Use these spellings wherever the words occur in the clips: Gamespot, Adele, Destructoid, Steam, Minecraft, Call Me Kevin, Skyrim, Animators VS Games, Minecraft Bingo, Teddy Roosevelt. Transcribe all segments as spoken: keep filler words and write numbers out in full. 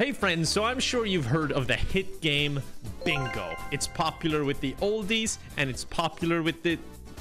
Hey friends, so I'm sure you've heard of the hit game Bingo. It's popular with the oldies and it's popular with the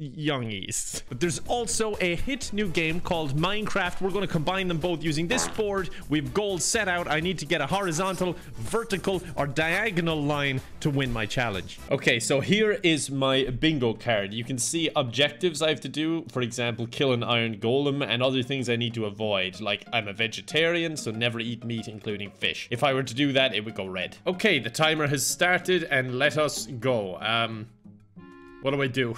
youngies. But there's also a hit new game called Minecraft. We're going to combine them both using this board. We've goals set out. I need to get a horizontal, vertical, or diagonal line to win my challenge. Okay, so here is my bingo card. You can see objectives I have to do. For example, kill an iron golem and other things I need to avoid. Like, I'm a vegetarian, so never eat meat, including fish. If I were to do that, it would go red. Okay, the timer has started and let us go. Um... What do I do?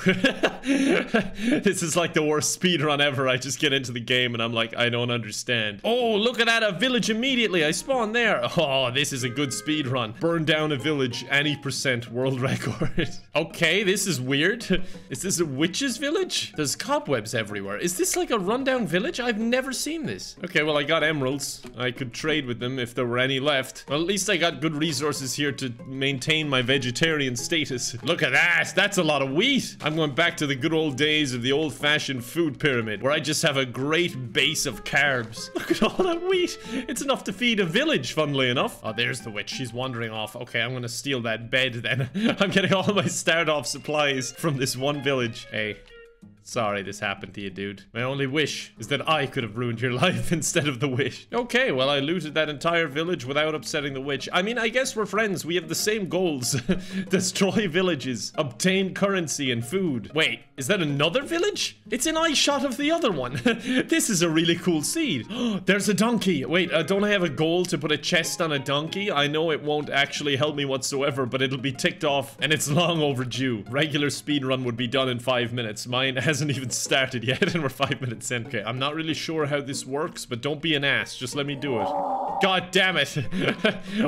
This is like the worst speedrun ever. I just get into the game and I'm like, I don't understand. Oh, look at that. A village immediately. I spawned there. Oh, this is a good speedrun. Burn down a village. Any percent world record. Okay, this is weird. Is this a witch's village? There's cobwebs everywhere. Is this like a rundown village? I've never seen this. Okay, well, I got emeralds. I could trade with them if there were any left. Well, at least I got good resources here to maintain my vegetarian status. Look at that. That's a lot of wheat. I'm going back to the good old days of the old-fashioned food pyramid where I just have a great base of carbs. Look at all that wheat. It's enough to feed a village, funnily enough. Oh, there's the witch. She's wandering off. Okay, I'm going to steal that bed then. I'm getting all my start-off supplies from this one village. Hey. Sorry this happened to you, dude. My only wish is that I could have ruined your life instead of the wish. Okay, well, I looted that entire village without upsetting the witch. I mean, I guess we're friends. We have the same goals. Destroy villages. Obtain currency and food. Wait, is that another village? It's an eye shot of the other one. This is a really cool seed. There's a donkey. Wait, uh, don't I have a goal to put a chest on a donkey? I know it won't actually help me whatsoever, but it'll be ticked off, and it's long overdue. Regular speedrun would be done in five minutes. Mine has hasn't even started yet and we're five minutes in. Okay, I'm not really sure how this works, but don't be an ass. Just let me do it. God damn it.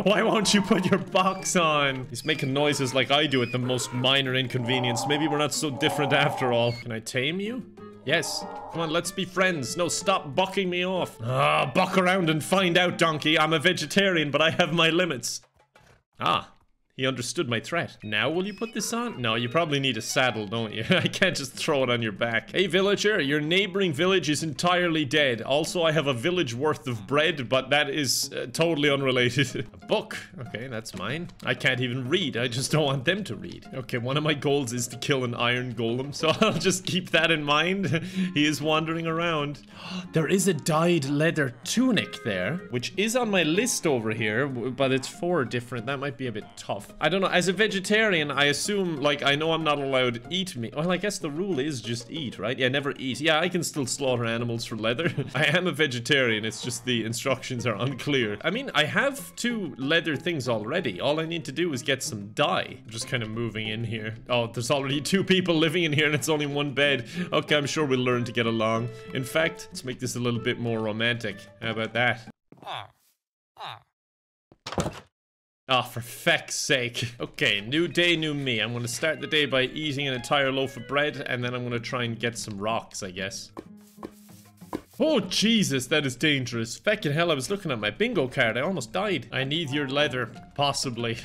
Why won't you put your box on? He's making noises like I do at the most minor inconvenience. Maybe we're not so different after all. Can I tame you? Yes. Come on, let's be friends. No, stop bucking me off. Ah, buck around and find out, donkey. I'm a vegetarian, but I have my limits. Ah. He understood my threat. Now will you put this on? No, you probably need a saddle, don't you? I can't just throw it on your back. Hey, villager, your neighboring village is entirely dead. Also, I have a village worth of bread, but that is uh, totally unrelated. A book. Okay, that's mine. I can't even read. I just don't want them to read. Okay, one of my goals is to kill an iron golem, so I'll just keep that in mind. He is wandering around. There is a dyed leather tunic there, which is on my list over here, but it's four different. That might be a bit tough. I don't know. As a vegetarian, I assume, like, I know I'm not allowed to eat meat. Well, I guess the rule is just eat, right? Yeah, never eat. Yeah, I can still slaughter animals for leather. I am a vegetarian. It's just the instructions are unclear. I mean, I have two leather things already. All I need to do is get some dye. I'm just kind of moving in here. Oh, there's already two people living in here and it's only one bed. Okay, I'm sure we'll learn to get along. In fact, let's make this a little bit more romantic. How about that? Ah. Ah. Ah, oh, for feck's sake. Okay, new day, new me. I'm gonna start the day by eating an entire loaf of bread, and then I'm gonna try and get some rocks, I guess. Oh, Jesus, that is dangerous. Feckin' hell, I was looking at my bingo card. I almost died. I need your leather. Possibly.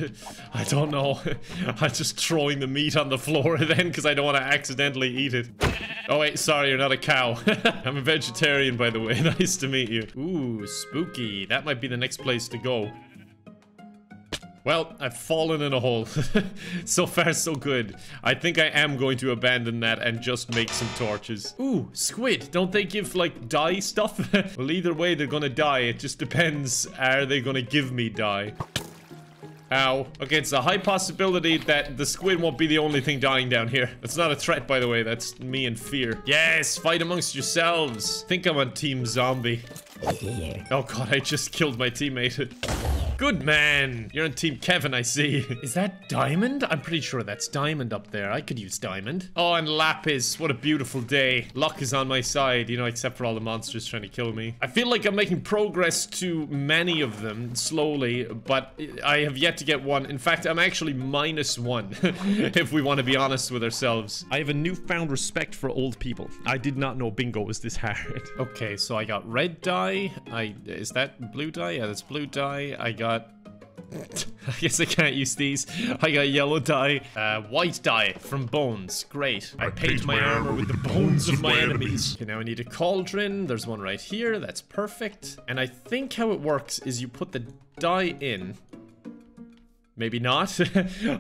I don't know. I'm just throwing the meat on the floor then, because I don't want to accidentally eat it. Oh, wait, sorry, you're not a cow. I'm a vegetarian, by the way. Nice to meet you. Ooh, spooky. That might be the next place to go. Well, I've fallen in a hole. So far, so good. I think I am going to abandon that and just make some torches. Ooh, squid. Don't they give, like, dye stuff? Well, either way, they're gonna die. It just depends. Are they gonna give me dye? Ow. Okay, it's a high possibility that the squid won't be the only thing dying down here. That's not a threat, by the way. That's me in fear. Yes, fight amongst yourselves. I think I'm on Team Zombie. Oh, God, I just killed my teammate. Good man. You're on Team Kevin, I see. Is that diamond? I'm pretty sure that's diamond up there. I could use diamond. Oh, and lapis. What a beautiful day. Luck is on my side, you know, except for all the monsters trying to kill me. I feel like I'm making progress to many of them slowly, but I have yet to get one. In fact, I'm actually minus one, if we want to be honest with ourselves. I have a newfound respect for old people. I did not know bingo was this hard. Okay, so I got red dye. I Is that blue dye? Yeah, that's blue dye. I got... I guess I can't use these. I got yellow dye. Uh, white dye from bones. Great. I, I paint my, my armor with the bones, bones of my enemies. enemies. Okay, now I need a cauldron. There's one right here. That's perfect. And I think how it works is you put the die in? Maybe not.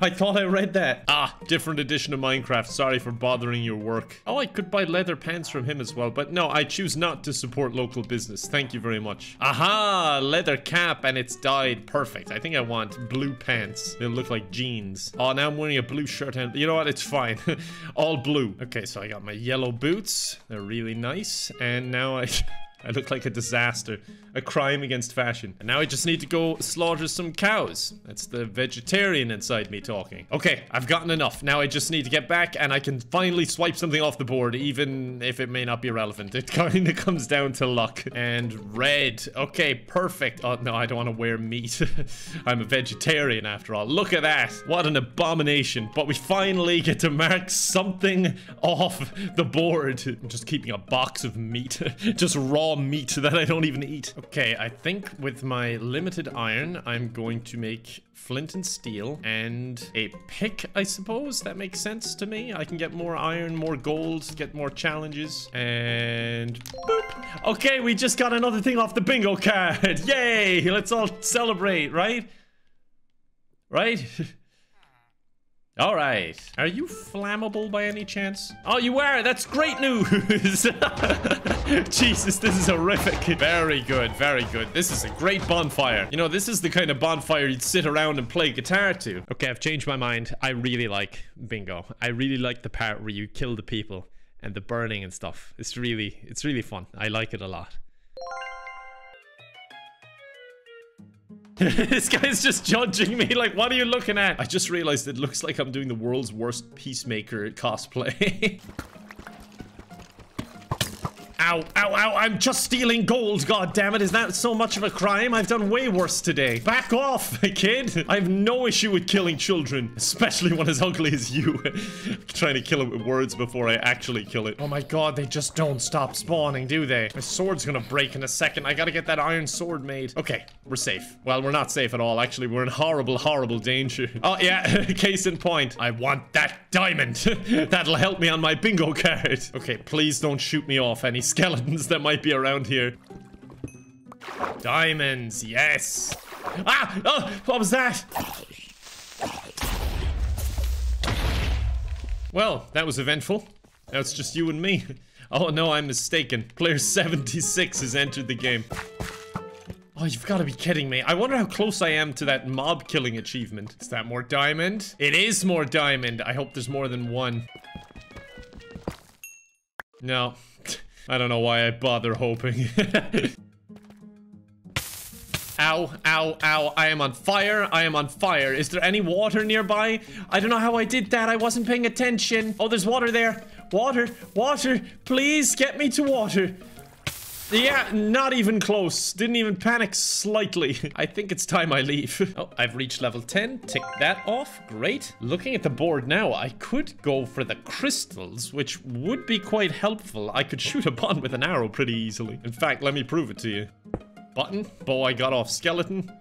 I thought I read that. Ah, different edition of Minecraft. Sorry for bothering your work. Oh, I could buy leather pants from him as well. But no, I choose not to support local business. Thank you very much. Aha, leather cap and it's dyed. Perfect. I think I want blue pants. They'll look like jeans. Oh, now I'm wearing a blue shirt and... You know what? It's fine. All blue. Okay, so I got my yellow boots. They're really nice. And now I... I look like a disaster. A crime against fashion. And now I just need to go slaughter some cows. That's the vegetarian inside me talking. Okay, I've gotten enough. Now I just need to get back and I can finally swipe something off the board, even if it may not be relevant. It kind of comes down to luck. And red. Okay, perfect. Oh, no, I don't want to wear meat. I'm a vegetarian after all. Look at that. What an abomination. But we finally get to mark something off the board. I'm just keeping a box of meat. Just raw meat that I don't even eat. Okay, I think with my limited iron, I'm going to make flint and steel and a pick, I suppose. That makes sense to me. I can get more iron, more gold, get more challenges, and boop. Okay, we just got another thing off the bingo card. Yay! Let's all celebrate, right? Right? All right. Are you flammable by any chance? Oh, you are. That's great news. Jesus, this is horrific. Very good. Very good. This is a great bonfire. You know, this is the kind of bonfire you'd sit around and play guitar to. Okay, I've changed my mind. I really like bingo. I really like the part where you kill the people and the burning and stuff. It's really, it's really fun. I like it a lot. This guy's just judging me. Like, what are you looking at? I just realized it looks like I'm doing the world's worst peacemaker cosplay. Ow, ow, ow, I'm just stealing gold, god damn it. Is that so much of a crime? I've done way worse today. Back off, kid. I have no issue with killing children, especially one as ugly as you. Trying to kill it with words before I actually kill it. Oh my god, they just don't stop spawning, do they? My sword's gonna break in a second. I gotta get that iron sword made. Okay, we're safe. Well, we're not safe at all, actually. We're in horrible, horrible danger. Oh, yeah, case in point. I want that diamond. That'll help me on my bingo card. Okay, please don't shoot me off any scale. Skeletons that might be around here. Diamonds, yes. Ah! Oh, what was that? Well, that was eventful. Now it's just you and me. Oh no, I'm mistaken. Player seventy-six has entered the game. Oh, you've got to be kidding me. I wonder how close I am to that mob killing achievement. Is that more diamond? It is more diamond. I hope there's more than one. No. I don't know why I bother hoping. Ow, ow, ow. I am on fire. I am on fire. Is there any water nearby? I don't know how I did that. I wasn't paying attention. Oh, there's water there. Water, water. Please get me to water. Yeah, not even close. Didn't even panic slightly. I think it's time I leave. Oh, I've reached level ten. Tick that off. Great. Looking at the board now, I could go for the crystals, which would be quite helpful. I could shoot a button with an arrow pretty easily. In fact, let me prove it to you. Button. Bow I got off skeleton.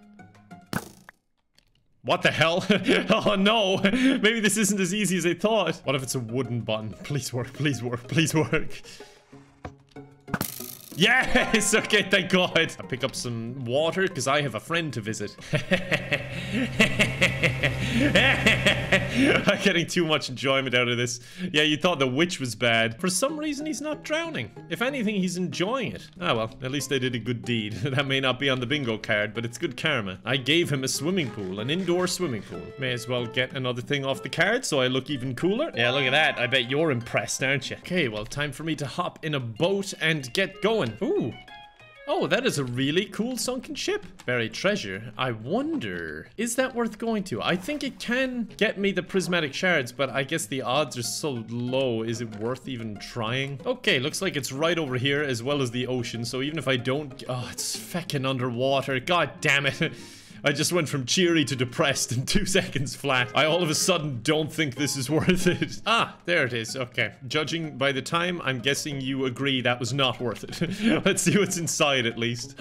What the hell? Oh no, maybe this isn't as easy as I thought. What if it's a wooden button? Please work, please work, please work. Yes! Okay, thank God. I pick up some water because I have a friend to visit. I'm getting too much enjoyment out of this. Yeah, you thought the witch was bad. For some reason, he's not drowning. If anything, he's enjoying it. Ah, well, at least I did a good deed. That may not be on the bingo card, but it's good karma. I gave him a swimming pool, an indoor swimming pool. May as well get another thing off the card so I look even cooler. Yeah, look at that. I bet you're impressed, aren't you? Okay, well, time for me to hop in a boat and get going. Ooh. Oh, that is a really cool sunken ship. Buried treasure. I wonder, is that worth going to? I think it can get me the prismatic shards, but I guess the odds are so low. Is it worth even trying? Okay, looks like it's right over here as well as the ocean. So even if I don't... Oh, it's feckin' underwater. God damn it. I just went from cheery to depressed in two seconds flat. I all of a sudden don't think this is worth it. Ah, there it is. Okay. Judging by the time, I'm guessing you agree that was not worth it. Let's see what's inside at least.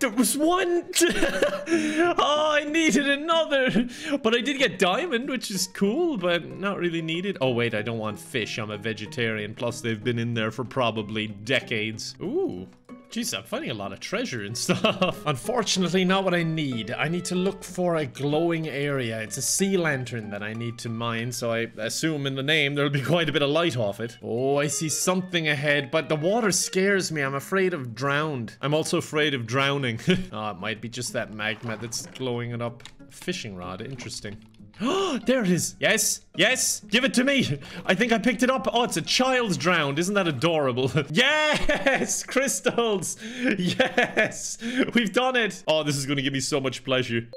There was one! Oh, I needed another! But I did get diamond, which is cool, but not really needed. Oh, wait, I don't want fish. I'm a vegetarian. Plus, they've been in there for probably decades. Ooh. Jeez, I'm finding a lot of treasure and stuff. Unfortunately, not what I need. I need to look for a glowing area. It's a sea lantern that I need to mine, so I assume in the name there'll be quite a bit of light off it. Oh, I see something ahead, but the water scares me. I'm afraid of drowned. I'm also afraid of drowning. Oh, it might be just that magma that's glowing it up. Fishing rod, interesting. Oh, there it is. Yes, yes, give it to me. I think I picked it up. Oh, it's a child's drowned. Isn't that adorable? Yes, crystals. Yes, we've done it. Oh, this is going to give me so much pleasure.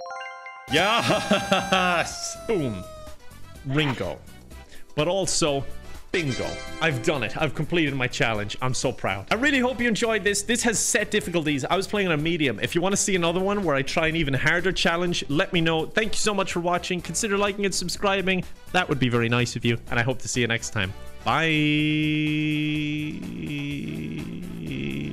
Yes. Boom. Ringo. But also... bingo. I've done it. I've completed my challenge. I'm so proud. I really hope you enjoyed this. This has set difficulties. I was playing on a medium. If you want to see another one where I try an even harder challenge, let me know. Thank you so much for watching. Consider liking and subscribing. That would be very nice of you. And I hope to see you next time. Bye.